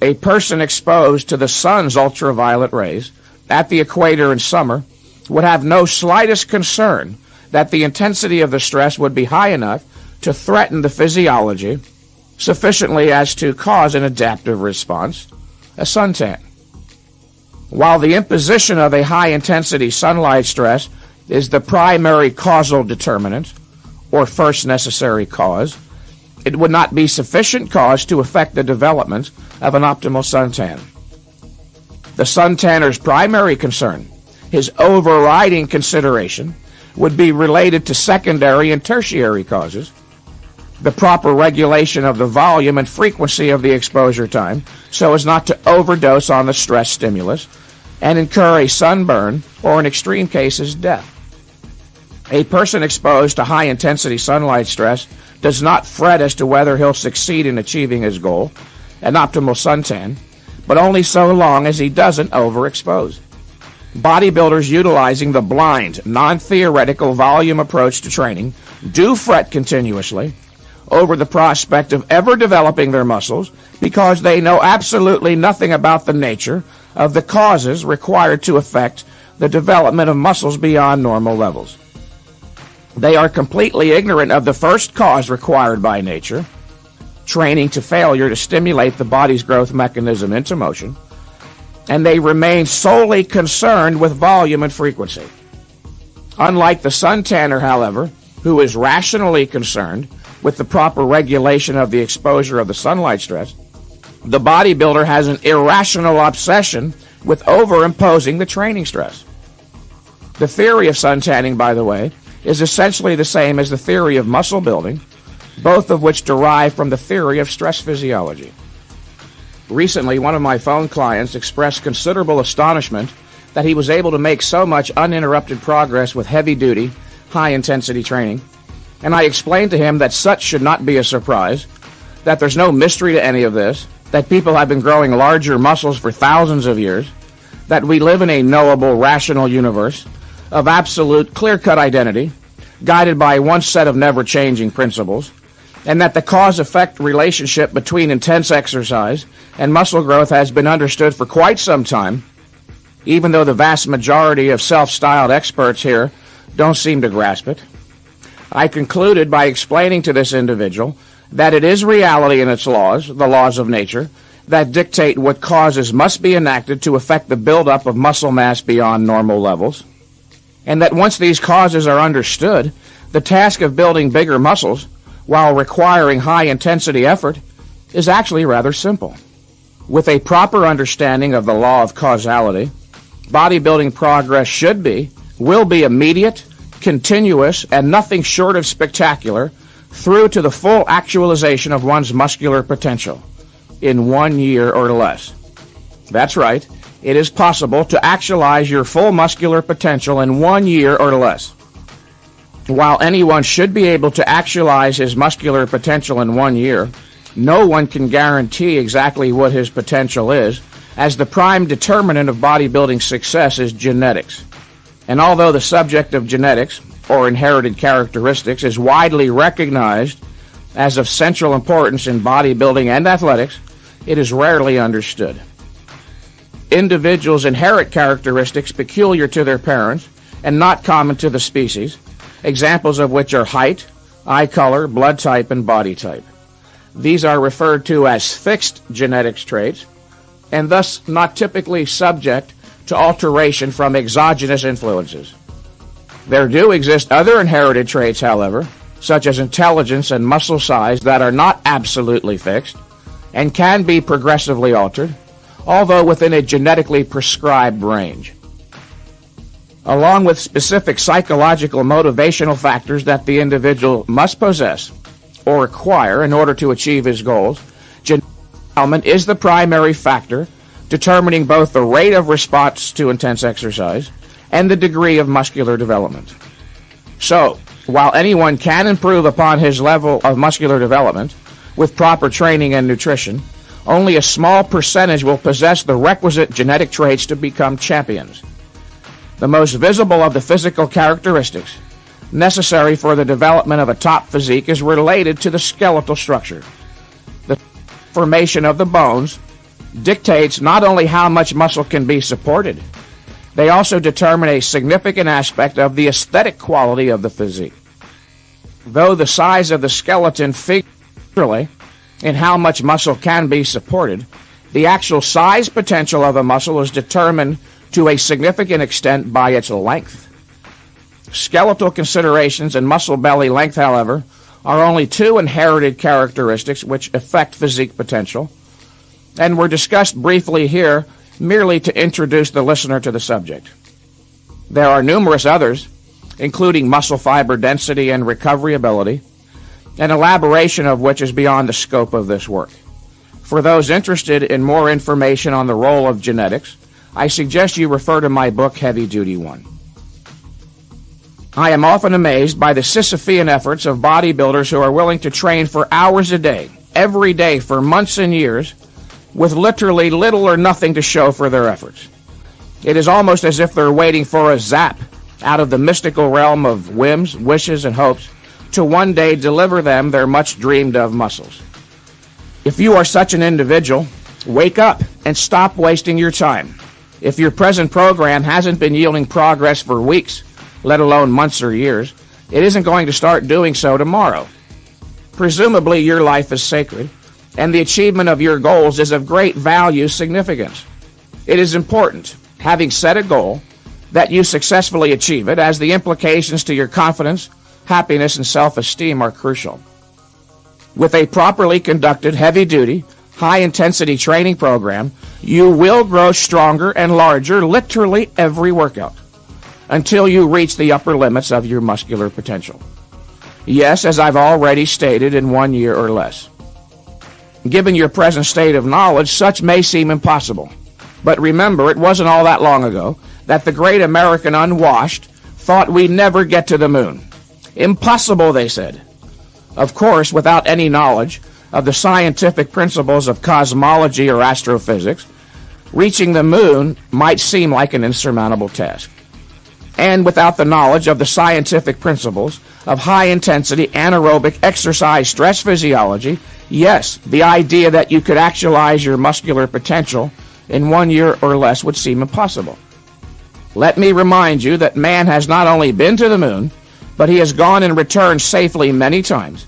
A person exposed to the sun's ultraviolet rays at the equator in summer would have no slightest concern that the intensity of the stress would be high enough to threaten the physiology sufficiently as to cause an adaptive response, a suntan. While the imposition of a high-intensity sunlight stress is the primary causal determinant, or first necessary cause, it would not be sufficient cause to affect the development of an optimal suntan. The suntanner's primary concern, his overriding consideration, would be related to secondary and tertiary causes, the proper regulation of the volume and frequency of the exposure time so as not to overdose on the stress stimulus and incur a sunburn or, in extreme cases, death. A person exposed to high-intensity sunlight stress does not fret as to whether he'll succeed in achieving his goal, an optimal suntan, but only so long as he doesn't overexpose. Bodybuilders utilizing the blind, non-theoretical volume approach to training do fret continuously over the prospect of ever developing their muscles because they know absolutely nothing about the nature of the causes required to affect the development of muscles beyond normal levels. They are completely ignorant of the first cause required by nature, training to failure to stimulate the body's growth mechanism into motion, and they remain solely concerned with volume and frequency. Unlike the suntanner, however, who is rationally concerned with the proper regulation of the exposure of the sunlight stress, the bodybuilder has an irrational obsession with overimposing the training stress. The theory of suntanning, by the way, is essentially the same as the theory of muscle building, both of which derive from the theory of stress physiology. Recently, one of my phone clients expressed considerable astonishment that he was able to make so much uninterrupted progress with heavy-duty, high-intensity training, and I explained to him that such should not be a surprise, that there's no mystery to any of this, that people have been growing larger muscles for thousands of years, that we live in a knowable, rational universe of absolute, clear-cut identity, guided by one set of never-changing principles, and that the cause-effect relationship between intense exercise and muscle growth has been understood for quite some time, even though the vast majority of self-styled experts here don't seem to grasp it. I concluded by explaining to this individual that it is reality and its laws, the laws of nature, that dictate what causes must be enacted to affect the buildup of muscle mass beyond normal levels, and that once these causes are understood, the task of building bigger muscles, while requiring high-intensity effort, is actually rather simple. With a proper understanding of the law of causality, bodybuilding progress should be, will be immediate, continuous, and nothing short of spectacular, through to the full actualization of one's muscular potential in 1 year or less. That's right. It is possible to actualize your full muscular potential in 1 year or less. While anyone should be able to actualize his muscular potential in 1 year, no one can guarantee exactly what his potential is, as the prime determinant of bodybuilding success is genetics. And although the subject of genetics, or inherited characteristics, is widely recognized as of central importance in bodybuilding and athletics, it is rarely understood. Individuals inherit characteristics peculiar to their parents and not common to the species, examples of which are height, eye color, blood type, and body type. These are referred to as fixed genetics traits, and thus not typically subject to alteration from exogenous influences. There do exist other inherited traits, however, such as intelligence and muscle size, that are not absolutely fixed and can be progressively altered, although within a genetically prescribed range. Along with specific psychological motivational factors that the individual must possess or acquire in order to achieve his goals, genetic development is the primary factor determining both the rate of response to intense exercise and the degree of muscular development. So, while anyone can improve upon his level of muscular development with proper training and nutrition, only a small percentage will possess the requisite genetic traits to become champions. The most visible of the physical characteristics necessary for the development of a top physique is related to the skeletal structure, the formation of the bones, dictates not only how much muscle can be supported, they also determine a significant aspect of the aesthetic quality of the physique. Though the size of the skeleton figuratively in how much muscle can be supported, the actual size potential of a muscle is determined to a significant extent by its length. Skeletal considerations and muscle belly length, however, are only two inherited characteristics which affect physique potential, and were discussed briefly here merely to introduce the listener to the subject. There are numerous others, including muscle fiber density and recovery ability, an elaboration of which is beyond the scope of this work. For those interested in more information on the role of genetics, I suggest you refer to my book, Heavy Duty 1. I am often amazed by the Sisyphean efforts of bodybuilders who are willing to train for hours a day, every day for months and years, with literally little or nothing to show for their efforts. It is almost as if they're waiting for a zap out of the mystical realm of whims, wishes, and hopes to one day deliver them their much-dreamed-of muscles. If you are such an individual, wake up and stop wasting your time. If your present program hasn't been yielding progress for weeks, let alone months or years, it isn't going to start doing so tomorrow. Presumably, your life is sacred, and the achievement of your goals is of great value significance. It is important, having set a goal, that you successfully achieve it, as the implications to your confidence, happiness, and self-esteem are crucial. With a properly conducted, heavy-duty, high-intensity training program, you will grow stronger and larger literally every workout, until you reach the upper limits of your muscular potential. Yes, as I've already stated, in 1 year or less. Given your present state of knowledge, such may seem impossible. But remember, it wasn't all that long ago that the great American unwashed thought we'd never get to the moon. Impossible, they said. Of course, without any knowledge of the scientific principles of cosmology or astrophysics, reaching the moon might seem like an insurmountable task. And without the knowledge of the scientific principles of high-intensity anaerobic exercise stress physiology, yes, the idea that you could actualize your muscular potential in 1 year or less would seem impossible. Let me remind you that man has not only been to the moon, but he has gone and returned safely many times.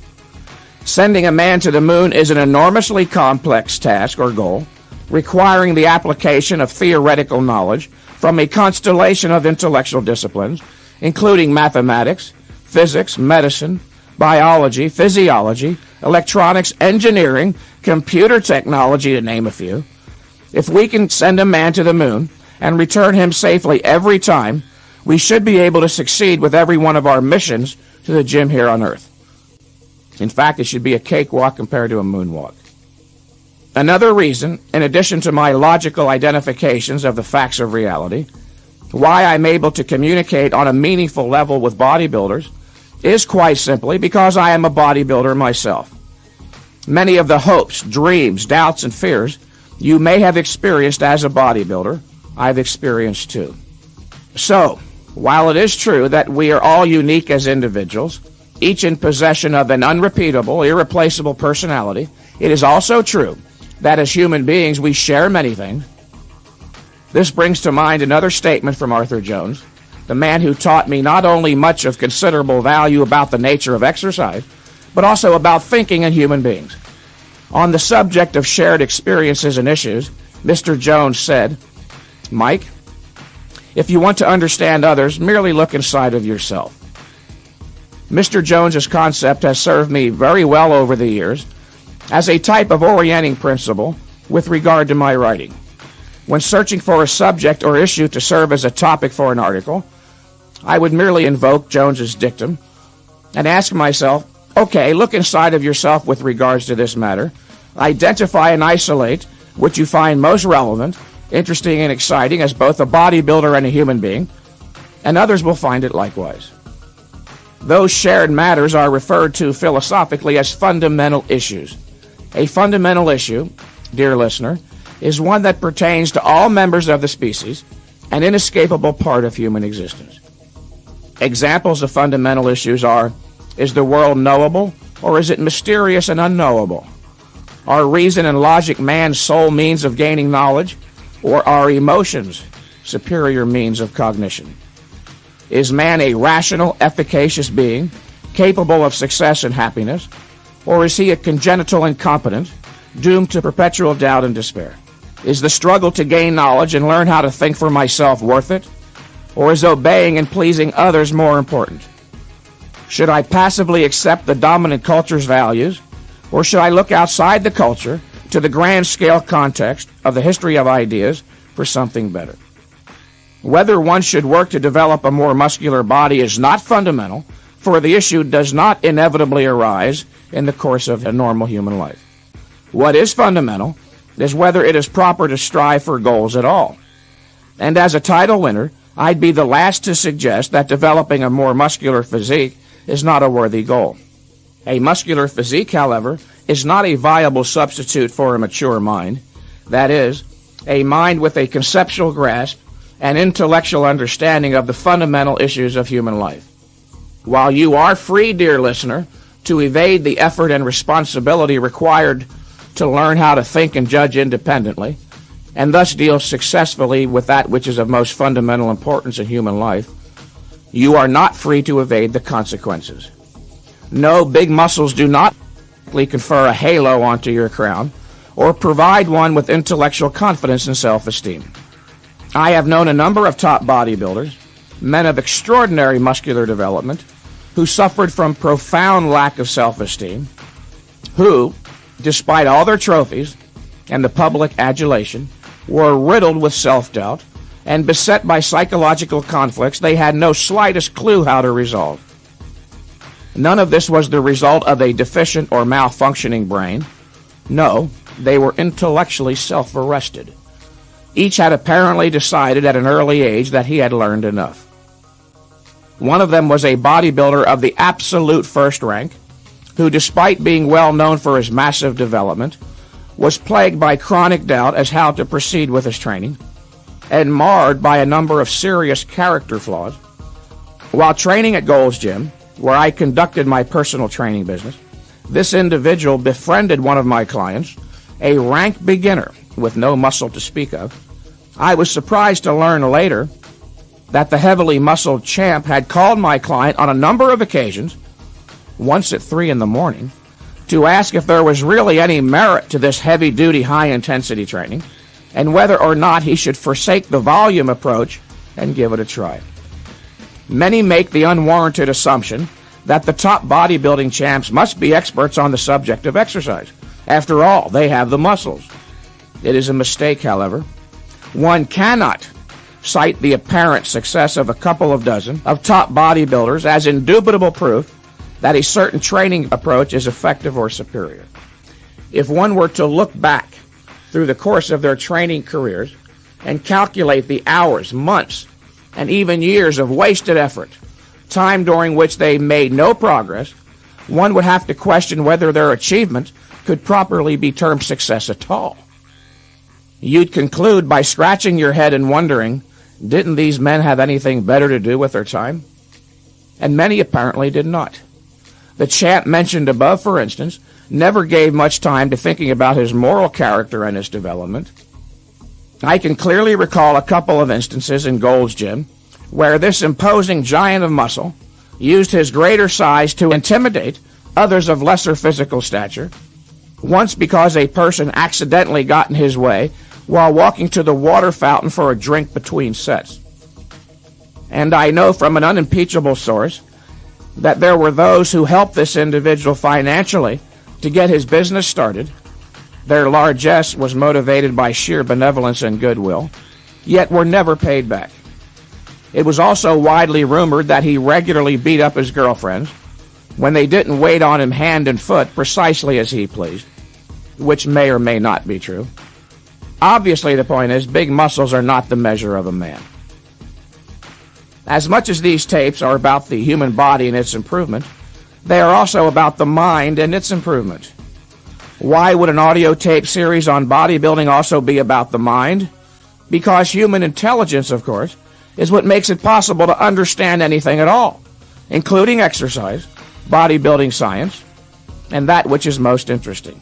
Sending a man to the moon is an enormously complex task or goal, requiring the application of theoretical knowledge from a constellation of intellectual disciplines, including mathematics, physics, medicine, biology, physiology, electronics, engineering, computer technology, to name a few. If we can send a man to the moon and return him safely every time, we should be able to succeed with every one of our missions to the gym here on Earth. In fact, it should be a cakewalk compared to a moonwalk. Another reason, in addition to my logical identifications of the facts of reality, why I'm able to communicate on a meaningful level with bodybuilders is quite simply because I am a bodybuilder myself. Many of the hopes, dreams, doubts, and fears you may have experienced as a bodybuilder, I've experienced too. So, while it is true that we are all unique as individuals, each in possession of an unrepeatable, irreplaceable personality, it is also true that as human beings we share many things. This brings to mind another statement from Arthur Jones, the man who taught me not only much of considerable value about the nature of exercise, but also about thinking in human beings. On the subject of shared experiences and issues, Mr. Jones said, "Mike, if you want to understand others, merely look inside of yourself." Mr. Jones's concept has served me very well over the years as a type of orienting principle with regard to my writing. When searching for a subject or issue to serve as a topic for an article, I would merely invoke Jones's dictum and ask myself, okay, look inside of yourself with regards to this matter. Identify and isolate what you find most relevant, interesting, and exciting as both a bodybuilder and a human being, and others will find it likewise. Those shared matters are referred to philosophically as fundamental issues. A fundamental issue, dear listener, is one that pertains to all members of the species, an inescapable part of human existence. Examples of fundamental issues are, is the world knowable, or is it mysterious and unknowable? Our reason and logic, man's sole means of gaining knowledge, or our emotions, superior means of cognition? Is man a rational, efficacious being, capable of success and happiness, or is he a congenital incompetent, doomed to perpetual doubt and despair? Is the struggle to gain knowledge and learn how to think for myself worth it, or is obeying and pleasing others more important? Should I passively accept the dominant culture's values, or should I look outside the culture to the grand scale context of the history of ideas for something better? Whether one should work to develop a more muscular body is not fundamental, for the issue does not inevitably arise in the course of a normal human life. What is fundamental is whether it is proper to strive for goals at all. And as a title winner, I'd be the last to suggest that developing a more muscular physique is not a worthy goal. A muscular physique, however, is not a viable substitute for a mature mind. That is, a mind with a conceptual grasp and intellectual understanding of the fundamental issues of human life. While you are free, dear listener, to evade the effort and responsibility required to learn how to think and judge independently, and thus deal successfully with that which is of most fundamental importance in human life, you are not free to evade the consequences. No, big muscles do not confer a halo onto your crown or provide one with intellectual confidence and self-esteem. I have known a number of top bodybuilders, men of extraordinary muscular development, who suffered from profound lack of self-esteem, who, despite all their trophies and the public adulation, were riddled with self-doubt and beset by psychological conflicts they had no slightest clue how to resolve. None of this was the result of a deficient or malfunctioning brain. No, they were intellectually self-arrested. Each had apparently decided at an early age that he had learned enough. One of them was a bodybuilder of the absolute first rank, who, despite being well known for his massive development, was plagued by chronic doubt as how to proceed with his training, and marred by a number of serious character flaws. While training at Gold's Gym, where I conducted my personal training business, this individual befriended one of my clients, a rank beginner with no muscle to speak of. I was surprised to learn later that the heavily muscled champ had called my client on a number of occasions, once at 3 a.m, to ask if there was really any merit to this heavy-duty, high-intensity training, and whether or not he should forsake the volume approach and give it a try. Many make the unwarranted assumption that the top bodybuilding champs must be experts on the subject of exercise. After all, they have the muscles. It is a mistake, however. One cannot cite the apparent success of a couple of dozen of top bodybuilders as indubitable proof that a certain training approach is effective or superior. If one were to look back through the course of their training careers and calculate the hours, months, and even years of wasted effort, time during which they made no progress, one would have to question whether their achievement could properly be termed success at all. You'd conclude by scratching your head and wondering, didn't these men have anything better to do with their time? And many apparently did not. The champ mentioned above, for instance, never gave much time to thinking about his moral character and his development. I can clearly recall a couple of instances in Gold's Gym where this imposing giant of muscle used his greater size to intimidate others of lesser physical stature, once because a person accidentally got in his way while walking to the water fountain for a drink between sets. And I know from an unimpeachable source that there were those who helped this individual financially to get his business started. Their largesse was motivated by sheer benevolence and goodwill, yet were never paid back. It was also widely rumored that he regularly beat up his girlfriends when they didn't wait on him hand and foot precisely as he pleased, which may or may not be true. Obviously, the point is, big muscles are not the measure of a man. As much as these tapes are about the human body and its improvement, they are also about the mind and its improvement. Why would an audio tape series on bodybuilding also be about the mind? Because human intelligence, of course, is what makes it possible to understand anything at all, including exercise, bodybuilding science, and that which is most interesting.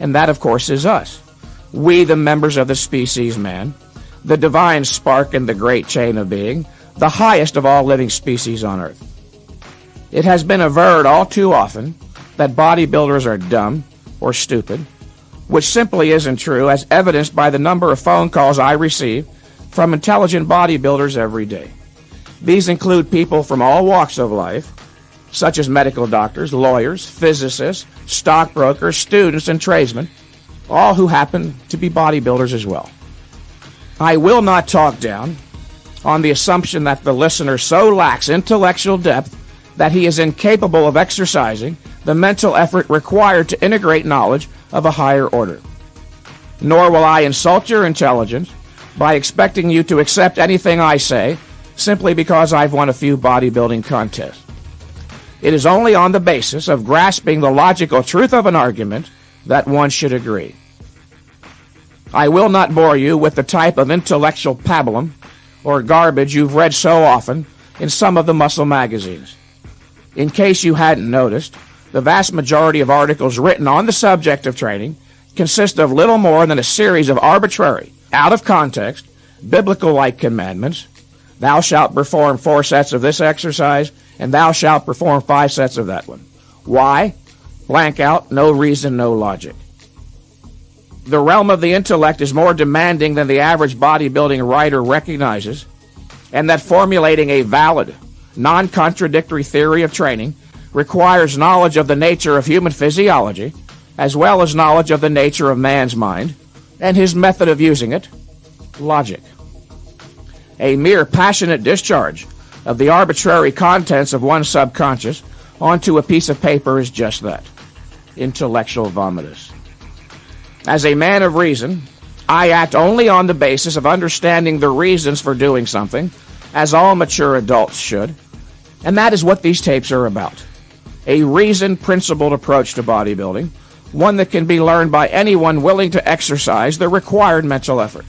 And that, of course, is us. We, the members of the species man, the divine spark in the great chain of being, the highest of all living species on Earth. It has been averred all too often that bodybuilders are dumb or stupid, which simply isn't true, as evidenced by the number of phone calls I receive from intelligent bodybuilders every day. These include people from all walks of life, such as medical doctors, lawyers, physicists, stockbrokers, students, and tradesmen, all who happen to be bodybuilders as well. I will not talk down on the assumption that the listener so lacks intellectual depth that he is incapable of exercising the mental effort required to integrate knowledge of a higher order. Nor will I insult your intelligence by expecting you to accept anything I say simply because I've won a few bodybuilding contests. It is only on the basis of grasping the logical truth of an argument that one should agree. I will not bore you with the type of intellectual pablum or garbage you've read so often in some of the muscle magazines. In case you hadn't noticed, the vast majority of articles written on the subject of training consist of little more than a series of arbitrary, out of context, biblical-like commandments. Thou shalt perform 4 sets of this exercise, and thou shalt perform 5 sets of that one. Why? Blank out, no reason, no logic. The realm of the intellect is more demanding than the average bodybuilding writer recognizes, and that formulating a valid, non-contradictory theory of training requires knowledge of the nature of human physiology, as well as knowledge of the nature of man's mind, and his method of using it, logic. A mere passionate discharge of the arbitrary contents of one's subconscious onto a piece of paper is just that, intellectual vomitus. As a man of reason, I act only on the basis of understanding the reasons for doing something, as all mature adults should, and that is what these tapes are about. A reasoned, principled approach to bodybuilding, one that can be learned by anyone willing to exercise the required mental effort.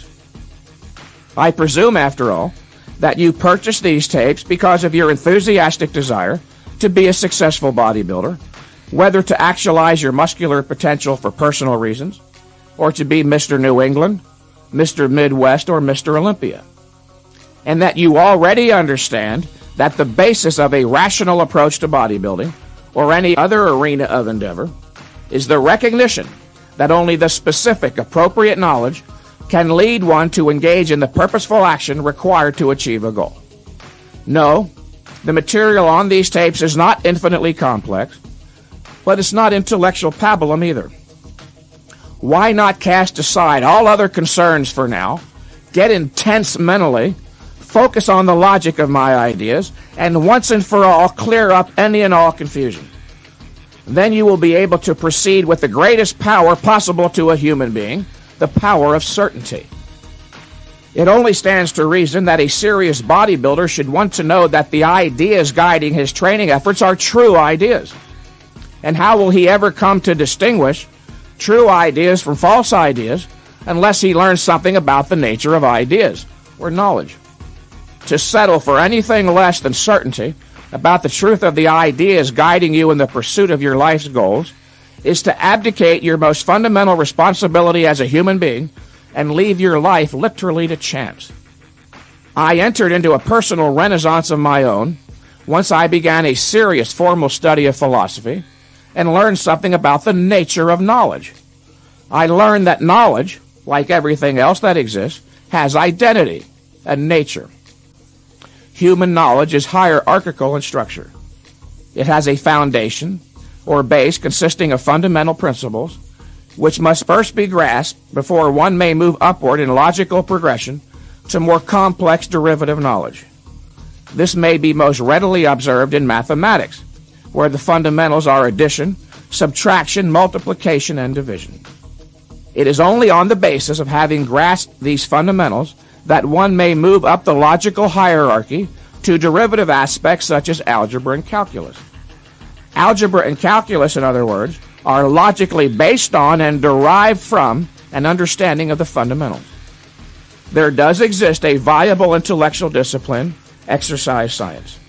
I presume, after all, that you purchased these tapes because of your enthusiastic desire to be a successful bodybuilder, whether to actualize your muscular potential for personal reasons, or to be Mr. New England, Mr. Midwest, or Mr. Olympia, and that you already understand that the basis of a rational approach to bodybuilding, or any other arena of endeavor, is the recognition that only the specific appropriate knowledge can lead one to engage in the purposeful action required to achieve a goal. No, the material on these tapes is not infinitely complex, but it's not intellectual pablum either. Why not cast aside all other concerns for now, get intense mentally, focus on the logic of my ideas, and once and for all clear up any and all confusion? Then you will be able to proceed with the greatest power possible to a human being, the power of certainty. It only stands to reason that a serious bodybuilder should want to know that the ideas guiding his training efforts are true ideas. And how will he ever come to distinguish true ideas from false ideas unless he learns something about the nature of ideas or knowledge? To settle for anything less than certainty about the truth of the ideas guiding you in the pursuit of your life's goals is to abdicate your most fundamental responsibility as a human being and leave your life literally to chance. I entered into a personal renaissance of my own once I began a serious formal study of philosophy and learned something about the nature of knowledge. I learned that knowledge, like everything else that exists, has identity and nature. Human knowledge is hierarchical in structure. It has a foundation or base consisting of fundamental principles, which must first be grasped before one may move upward in logical progression to more complex derivative knowledge. This may be most readily observed in mathematics, where the fundamentals are addition, subtraction, multiplication, and division. It is only on the basis of having grasped these fundamentals that one may move up the logical hierarchy to derivative aspects such as algebra and calculus. Algebra and calculus, in other words, are logically based on and derived from an understanding of the fundamentals. There does exist a viable intellectual discipline, exercise science.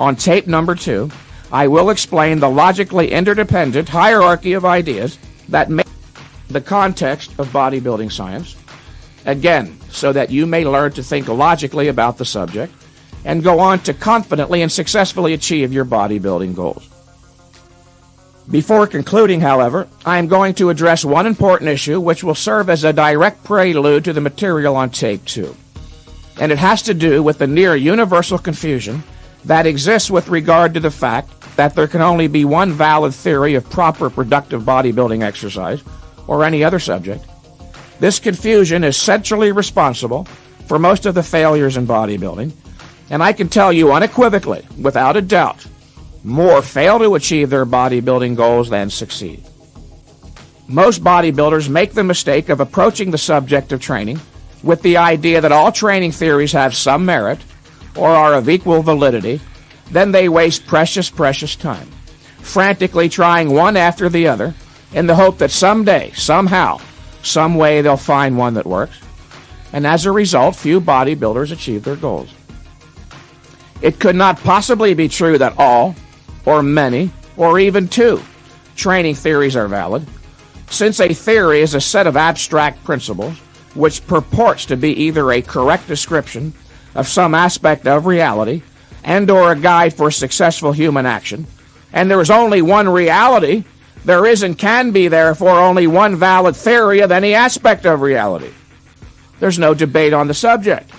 On tape number 2, I will explain the logically interdependent hierarchy of ideas that may the context of bodybuilding science, again, so that you may learn to think logically about the subject and go on to confidently and successfully achieve your bodybuilding goals. Before concluding, however, I am going to address one important issue which will serve as a direct prelude to the material on Tape 2, and it has to do with the near-universal confusion that exists with regard to the fact that there can only be one valid theory of proper productive bodybuilding exercise or any other subject. This confusion is centrally responsible for most of the failures in bodybuilding, and I can tell you unequivocally, without a doubt, more fail to achieve their bodybuilding goals than succeed. Most bodybuilders make the mistake of approaching the subject of training with the idea that all training theories have some merit or are of equal validity. Then they waste precious time, frantically trying one after the other in the hope that someday, somehow, some way they'll find one that works. And as a result, few bodybuilders achieve their goals. It could not possibly be true that all, or many, or even two training theories are valid, since a theory is a set of abstract principles which purports to be either a correct description of some aspect of reality and or a guide for successful human action, and there is only one reality. There is and can be, therefore, only one valid theory of any aspect of reality. There's no debate on the subject,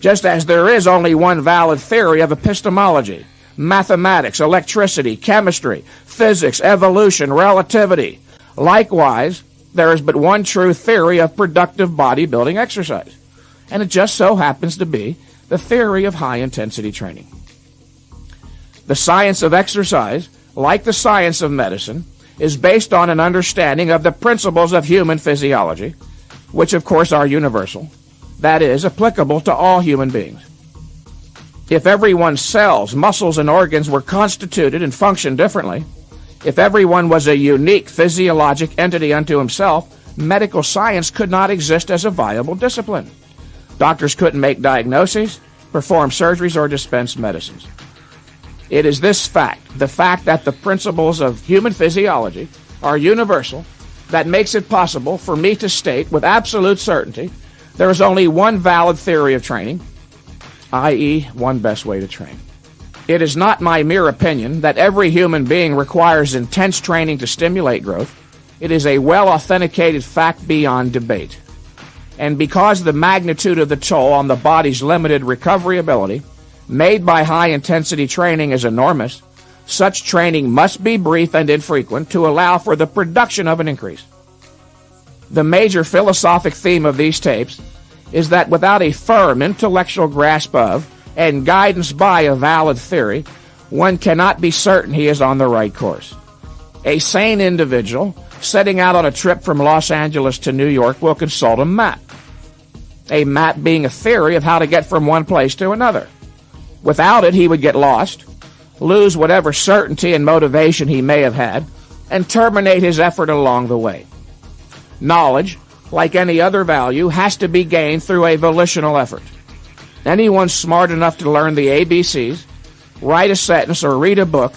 just as there is only one valid theory of epistemology, mathematics, electricity, chemistry, physics, evolution, relativity. Likewise, there is but one true theory of productive bodybuilding exercise, and it just so happens to be the theory of high-intensity training. The science of exercise, like the science of medicine, is based on an understanding of the principles of human physiology, which of course are universal, that is, applicable to all human beings. If everyone's cells, muscles, and organs were constituted and functioned differently, if everyone was a unique physiologic entity unto himself, medical science could not exist as a viable discipline. Doctors couldn't make diagnoses, perform surgeries, or dispense medicines. It is this fact, the fact that the principles of human physiology are universal, that makes it possible for me to state with absolute certainty there is only one valid theory of training, i.e., one best way to train. It is not my mere opinion that every human being requires intense training to stimulate growth. It is a well-authenticated fact beyond debate. And because the magnitude of the toll on the body's limited recovery ability made by high-intensity training is enormous, such training must be brief and infrequent to allow for the production of an increase. The major philosophic theme of these tapes is that without a firm intellectual grasp of and guidance by a valid theory, one cannot be certain he is on the right course. A sane individual setting out on a trip from Los Angeles to New York will consult a map being a theory of how to get from one place to another. Without it, he would get lost, lose whatever certainty and motivation he may have had, and terminate his effort along the way. Knowledge, like any other value, has to be gained through a volitional effort. Anyone smart enough to learn the ABCs, write a sentence, or read a book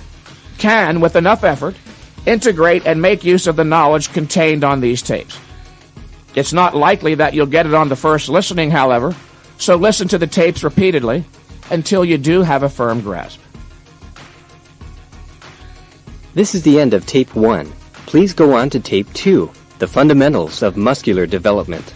can, with enough effort, integrate and make use of the knowledge contained on these tapes. It's not likely that you'll get it on the first listening, however, so listen to the tapes repeatedly until you do have a firm grasp. This is the end of Tape 1. Please go on to Tape 2, The Fundamentals of Muscular Development.